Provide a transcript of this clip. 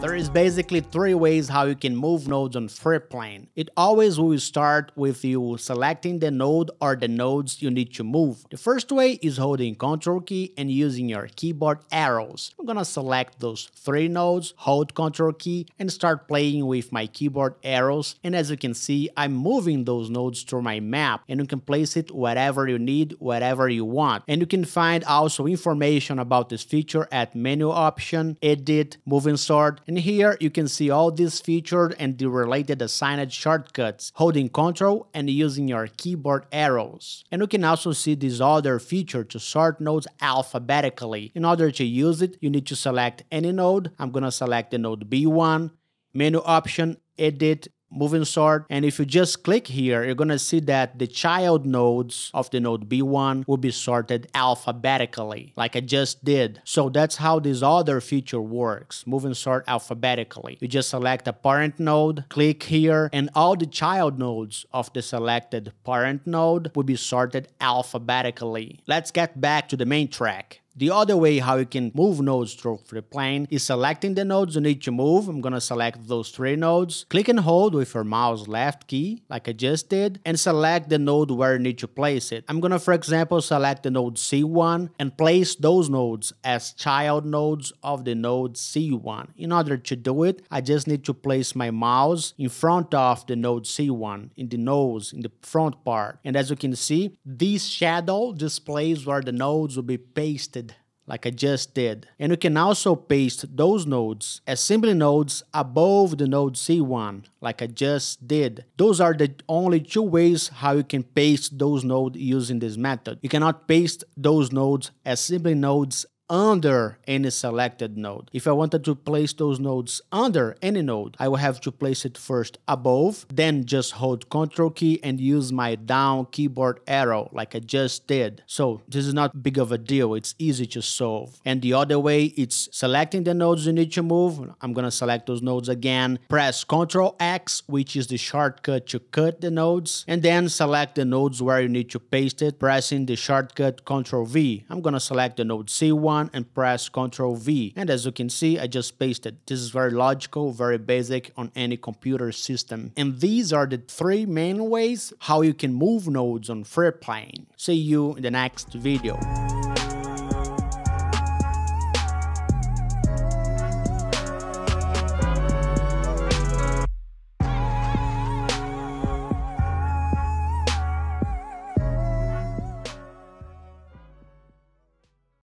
There is basically three ways how you can move nodes on Freeplane. It always will start with you selecting the node or the nodes you need to move. The first way is holding Ctrl key and using your keyboard arrows. I'm gonna select those three nodes, hold Ctrl key, and start playing with my keyboard arrows, and as you can see, I'm moving those nodes through my map, and you can place it wherever you need, wherever you want. And you can find also information about this feature at menu option, edit, move and sort, and here you can see all these featured and the related assigned shortcuts, holding Ctrl and using your keyboard arrows. And you can also see this other feature to sort nodes alphabetically. In order to use it, you need to select any node. I'm gonna select the node B1, menu option, edit, move and sort, and if you just click here, you're gonna see that the child nodes of the node B1 will be sorted alphabetically, like I just did. So that's how this other feature works, move and sort alphabetically. You just select a parent node, click here, and all the child nodes of the selected parent node will be sorted alphabetically. Let's get back to the main track. The other way how you can move nodes through Freeplane is selecting the nodes you need to move. I'm gonna select those three nodes, click and hold with your mouse left key, like I just did, and select the node where you need to place it. I'm gonna, for example, select the node C1 and place those nodes as child nodes of the node C1. In order to do it, I just need to place my mouse in front of the node C1, in the nose, in the front part. And as you can see, this shadow displays where the nodes will be pasted, like I just did. And you can also paste those nodes as simply nodes above the node C1, like I just did. Those are the only two ways how you can paste those nodes using this method. You cannot paste those nodes as simply nodes under any selected node. If I wanted to place those nodes under any node, I will have to place it first above, then just hold Ctrl key and use my down keyboard arrow like I just did. So this is not big of a deal, it's easy to solve. And the other way, it's selecting the nodes you need to move. I'm gonna select those nodes again, press Ctrl X, which is the shortcut to cut the nodes, and then select the nodes where you need to paste it, pressing the shortcut Ctrl V. I'm gonna select the node C1 and press Ctrl V, and as you can see, I just pasted. This is very logical, very basic on any computer system. And these are the three main ways how you can move nodes on Freeplane. See you in the next video.